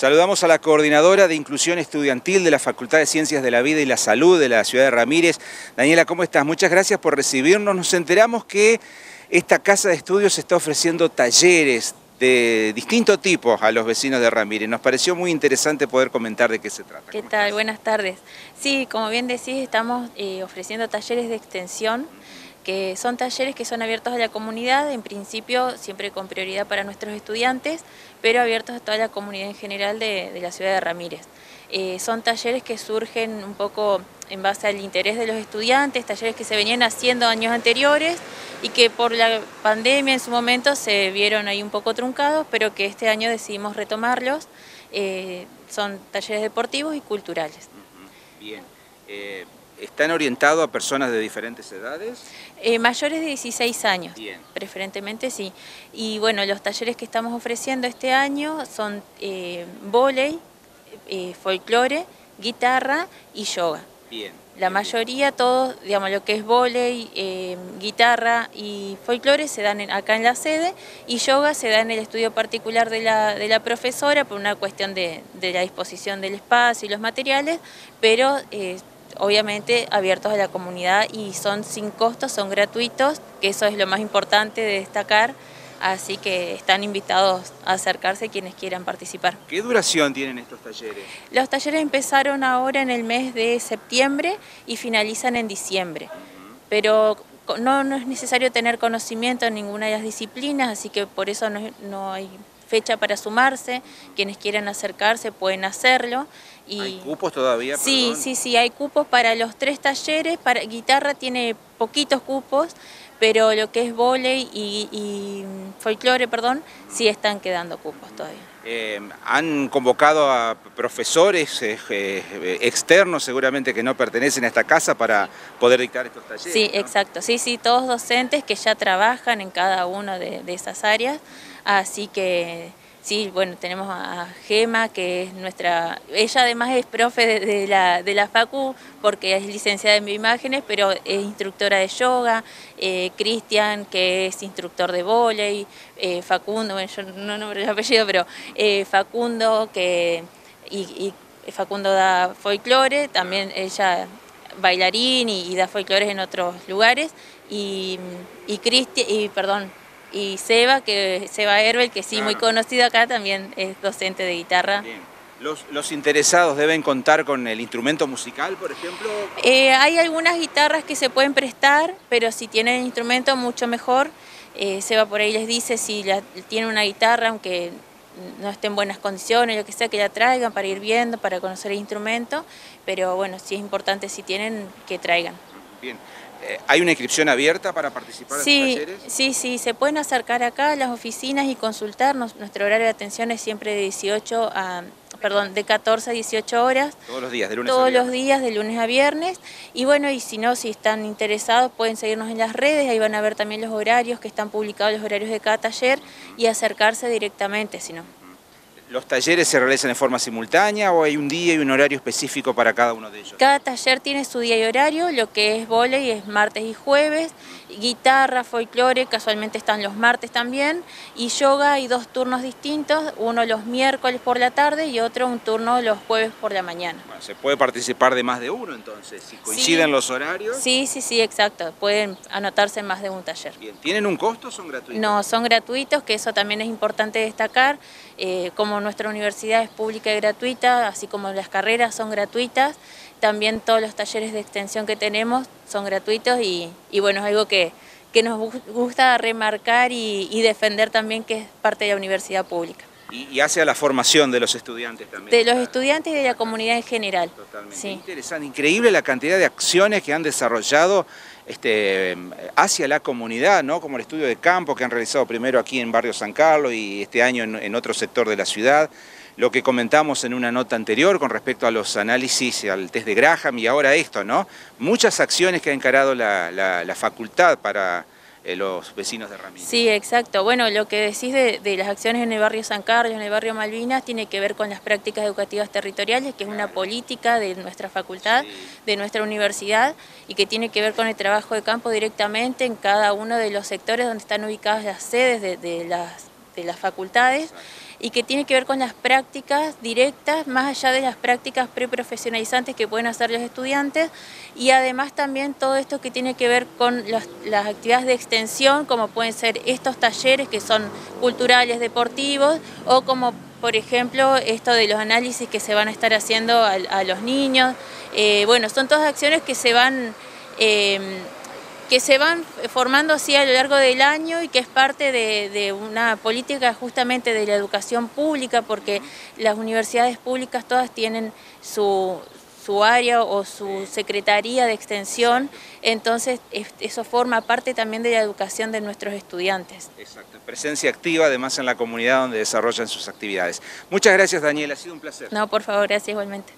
Saludamos a la coordinadora de Inclusión Estudiantil de la Facultad de Ciencias de la Vida y la Salud de la ciudad de Ramírez. Daniela, ¿cómo estás? Muchas gracias por recibirnos. Nos enteramos que esta casa de estudios está ofreciendo talleres de distinto tipo a los vecinos de Ramírez. Nos pareció muy interesante poder comentar de qué se trata. ¿Qué tal? Buenas tardes. Sí, como bien decís, estamos ofreciendo talleres de extensión, que son talleres que son abiertos a la comunidad, en principio siempre con prioridad para nuestros estudiantes, pero abiertos a toda la comunidad en general de la ciudad de Ramírez. Son talleres que surgen un poco en base al interés de los estudiantes, talleres que se venían haciendo años anteriores y que por la pandemia en su momento se vieron ahí un poco truncados, pero que este año decidimos retomarlos. Son talleres deportivos y culturales. Bien. ¿Están orientados a personas de diferentes edades? Mayores de 16 años, bien, preferentemente sí. Y bueno, los talleres que estamos ofreciendo este año son vóley, folclore, guitarra y yoga. Bien. La bien, mayoría, bien, todos, digamos, lo que es vóley, guitarra y folclore se dan acá en la sede, y yoga se da en el estudio particular de la profesora por una cuestión de la disposición del espacio y los materiales, pero obviamente abiertos a la comunidad y son sin costo, son gratuitos, que eso es lo más importante de destacar, así que están invitados a acercarse quienes quieran participar. ¿Qué duración tienen estos talleres? Los talleres empezaron ahora en el mes de septiembre y finalizan en diciembre, pero no es necesario tener conocimiento en ninguna de las disciplinas, así que por eso no hay fecha para sumarse, quienes quieran acercarse pueden hacerlo. Y ¿hay cupos todavía? Sí, perdón. Sí, hay cupos para los tres talleres. Para guitarra tiene poquitos cupos, pero lo que es vóley y folclore, perdón, sí están quedando cupos todavía. ¿Han convocado a profesores externos, seguramente que no pertenecen a esta casa, para poder dictar estos talleres? Sí, ¿no? Exacto. Sí, todos docentes que ya trabajan en cada una de esas áreas. Así que sí, bueno, tenemos a Gema, que es nuestra... Ella además es profe de la Facu, porque es licenciada en bioimágenes, pero es instructora de yoga. Cristian, que es instructor de vóley. Facundo, bueno, yo no nombro el apellido, pero Facundo, que... Y Facundo da folclore, también ella bailarín y da folclores en otros lugares. Y Seba, que Seba Herbel, que sí, claro, muy conocido acá, también es docente de guitarra. Bien. ¿Los interesados deben contar con el instrumento musical, por ejemplo? Hay algunas guitarras que se pueden prestar, pero si tienen el instrumento, mucho mejor. Seba por ahí les dice si tiene una guitarra, aunque no esté en buenas condiciones, lo que sea, que la traigan para ir viendo, para conocer el instrumento. Pero bueno, sí es importante, si tienen, que traigan. Bien. ¿Hay una inscripción abierta para participar en los talleres? Sí, se pueden acercar acá a las oficinas y consultarnos. Nuestro horario de atención es siempre de 14 a 18 horas. Todos los días, de lunes a viernes. Todos los días, de lunes a viernes. Y bueno, y si no, si están interesados, pueden seguirnos en las redes. Ahí van a ver también los horarios, que están publicados los horarios de cada taller, y acercarse directamente, si no. ¿Los talleres se realizan en forma simultánea o hay un día y un horario específico para cada uno de ellos? Cada taller tiene su día y horario. Lo que es vóley es martes y jueves, guitarra, folclore, casualmente están los martes también, y yoga hay dos turnos distintos, uno los miércoles por la tarde y otro un turno los jueves por la mañana. Bueno, ¿se puede participar de más de uno entonces? ¿Si coinciden los horarios? Sí, exacto, pueden anotarse en más de un taller. Bien. ¿Tienen un costo o son gratuitos? No, son gratuitos, que eso también es importante destacar, como nuestra universidad es pública y gratuita, así como las carreras son gratuitas, también todos los talleres de extensión que tenemos son gratuitos y bueno, es algo que nos gusta remarcar y defender también, que es parte de la universidad pública. Y hacia la formación de los estudiantes también. De los estudiantes y de la comunidad en general. Totalmente. Sí. Interesante, increíble la cantidad de acciones que han desarrollado hacia la comunidad, ¿no? Como el estudio de campo que han realizado primero aquí en Barrio San Carlos y este año en otro sector de la ciudad. Lo que comentamos en una nota anterior con respecto a los análisis, al test de Graham y ahora esto, ¿no? Muchas acciones que ha encarado la facultad para los vecinos de Ramírez. Sí, exacto. Bueno, lo que decís de las acciones en el Barrio San Carlos, en el Barrio Malvinas, tiene que ver con las prácticas educativas territoriales, que es una política de nuestra facultad, de nuestra universidad, y que tiene que ver con el trabajo de campo directamente en cada uno de los sectores donde están ubicadas las sedes de las facultades. y que tiene que ver con las prácticas directas, más allá de las prácticas preprofesionalizantes que pueden hacer los estudiantes, y además también todo esto que tiene que ver con las actividades de extensión, como pueden ser estos talleres que son culturales, deportivos, o como por ejemplo esto de los análisis que se van a estar haciendo a los niños. Bueno, son todas acciones que se van formando así a lo largo del año y que es parte de una política justamente de la educación pública, porque las universidades públicas todas tienen su área o su secretaría de extensión, entonces eso forma parte también de la educación de nuestros estudiantes. Exacto, presencia activa además en la comunidad donde desarrollan sus actividades. Muchas gracias, Daniela, ha sido un placer. No, por favor, gracias igualmente.